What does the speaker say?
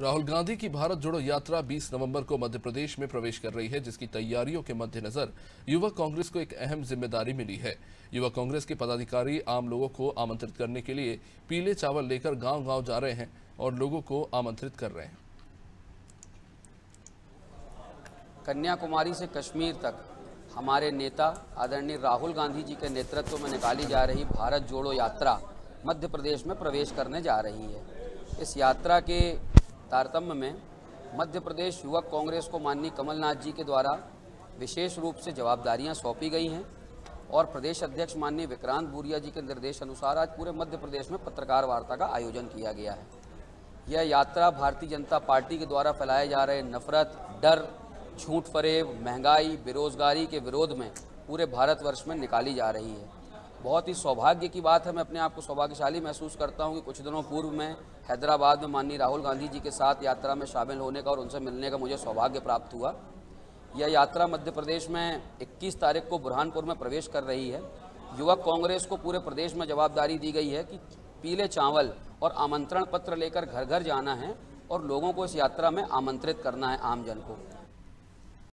राहुल गांधी की भारत जोड़ो यात्रा 20 नवंबर को मध्य प्रदेश में प्रवेश कर रही है, जिसकी तैयारियों के मद्देनजर युवक कांग्रेस को एक अहम जिम्मेदारी मिली है। युवक कांग्रेस के पदाधिकारी आम लोगों को आमंत्रित करने के लिए पीले चावल लेकर गांव-गांव जा रहे हैं और लोगों को आमंत्रित कर रहे हैं। कन्याकुमारी से कश्मीर तक हमारे नेता आदरणीय राहुल गांधी जी के नेतृत्व में निकाली जा रही भारत जोड़ो यात्रा मध्य प्रदेश में प्रवेश करने जा रही है। इस यात्रा के तारतम्य में मध्य प्रदेश युवक कांग्रेस को माननीय कमलनाथ जी के द्वारा विशेष रूप से जवाबदारियां सौंपी गई हैं और प्रदेश अध्यक्ष माननीय विक्रांत भूरिया जी के निर्देश अनुसार आज पूरे मध्य प्रदेश में पत्रकार वार्ता का आयोजन किया गया है। यह यात्रा भारतीय जनता पार्टी के द्वारा फैलाए जा रहे नफरत, डर, झूठ फरेब, महंगाई, बेरोजगारी के विरोध में पूरे भारतवर्ष में निकाली जा रही है। बहुत ही सौभाग्य की बात है, मैं अपने आप को सौभाग्यशाली महसूस करता हूं कि कुछ दिनों पूर्व में हैदराबाद में माननीय राहुल गांधी जी के साथ यात्रा में शामिल होने का और उनसे मिलने का मुझे सौभाग्य प्राप्त हुआ। यह यात्रा मध्य प्रदेश में 21 तारीख को बुरहानपुर में प्रवेश कर रही है। युवक कांग्रेस को पूरे प्रदेश में जवाबदारी दी गई है कि पीले चावल और आमंत्रण पत्र लेकर घर घर जाना है और लोगों को इस यात्रा में आमंत्रित करना है आमजन को।